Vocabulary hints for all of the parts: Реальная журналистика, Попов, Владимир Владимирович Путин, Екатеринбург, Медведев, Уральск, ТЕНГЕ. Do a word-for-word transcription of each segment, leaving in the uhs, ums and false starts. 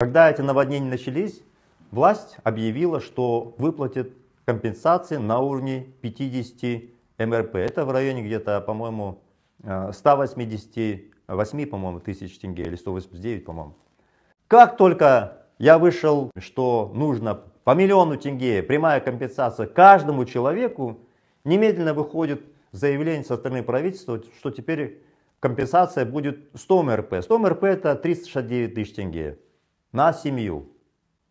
Когда эти наводнения начались, власть объявила, что выплатит компенсации на уровне пятидесяти эм эр пэ. Это в районе где-то, по-моему, ста восьмидесяти восьми, по-моему, тысяч тенге или сто восемьдесят девять, по-моему. Как только я вышел, что нужно по миллиону тенге прямая компенсация каждому человеку, немедленно выходит заявление со стороны правительства, что теперь компенсация будет сто эм эр пэ. сто эм эр пэ это триста шестьдесят девять тысяч тенге на семью.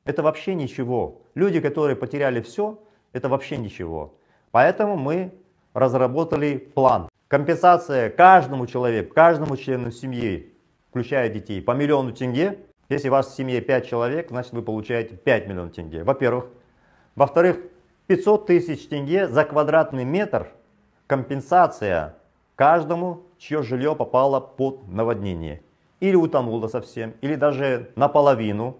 Это вообще ничего. Люди, которые потеряли все, это вообще ничего. Поэтому мы разработали план. Компенсация каждому человеку, каждому члену семьи, включая детей, по миллиону тенге. Если у вас в семье пять человек, значит вы получаете пять миллионов тенге. Во-первых. Во-вторых, пятьсот тысяч тенге за квадратный метр компенсация каждому, чье жилье попало под наводнение. Или утонуло совсем, или даже наполовину.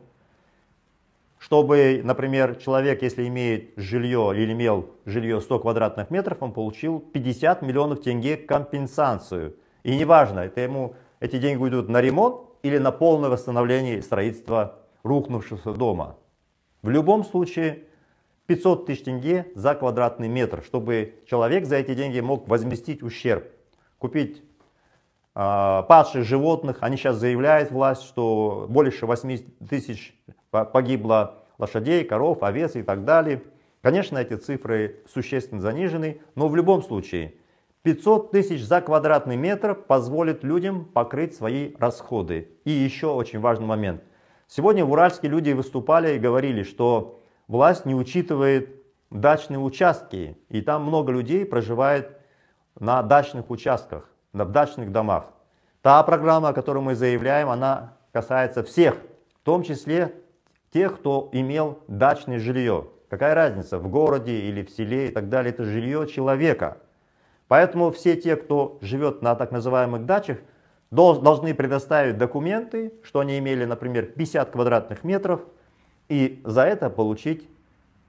Чтобы, например, человек, если имеет жилье или имел жилье сто квадратных метров, он получил пятьдесят миллионов тенге компенсацию. И неважно, это ему, эти деньги уйдут на ремонт или на полное восстановление строительства рухнувшего дома. В любом случае пятьсот тысяч тенге за квадратный метр, чтобы человек за эти деньги мог возместить ущерб, купить э, падших животных. Они сейчас заявляют власть, что больше восьмидесяти тысяч погибло лошадей, коров, овец и так далее. Конечно, эти цифры существенно занижены, но в любом случае пятьсот тысяч за квадратный метр позволит людям покрыть свои расходы. И еще очень важный момент. Сегодня в Уральске люди выступали и говорили, что власть не учитывает дачные участки. И там много людей проживает на дачных участках, в дачных домах. Та программа, о которой мы заявляем, она касается всех, в том числе тех, кто имел дачное жилье. Какая разница, в городе или в селе и так далее, это жилье человека. Поэтому все те, кто живет на так называемых дачах, должны предоставить документы, что они имели, например, пятьдесят квадратных метров, и за это получить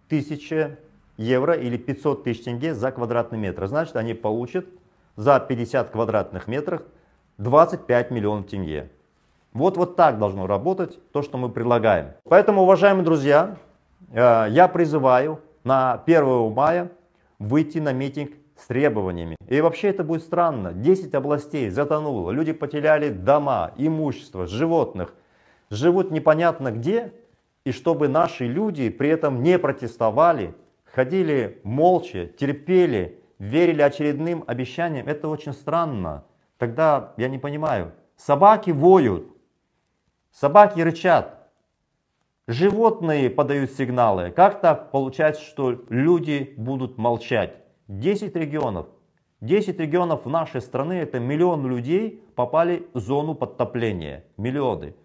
тысячу евро или пятьсот тысяч тенге за квадратный метр. Значит, они получат за пятьдесят квадратных метров двадцать пять миллионов тенге. Вот, вот так должно работать то, что мы предлагаем. Поэтому, уважаемые друзья, я призываю на первое мая выйти на митинг с требованиями. И вообще это будет странно. десять областей затонуло, люди потеряли дома, имущество, животных, живут непонятно где. И чтобы наши люди при этом не протестовали, ходили молча, терпели, верили очередным обещаниям, это очень странно. Тогда я не понимаю. Собаки воют, собаки рычат, животные подают сигналы. Как так получается, что люди будут молчать? десять регионов. десять регионов нашей страны, это миллион людей попали в зону подтопления. Миллионы.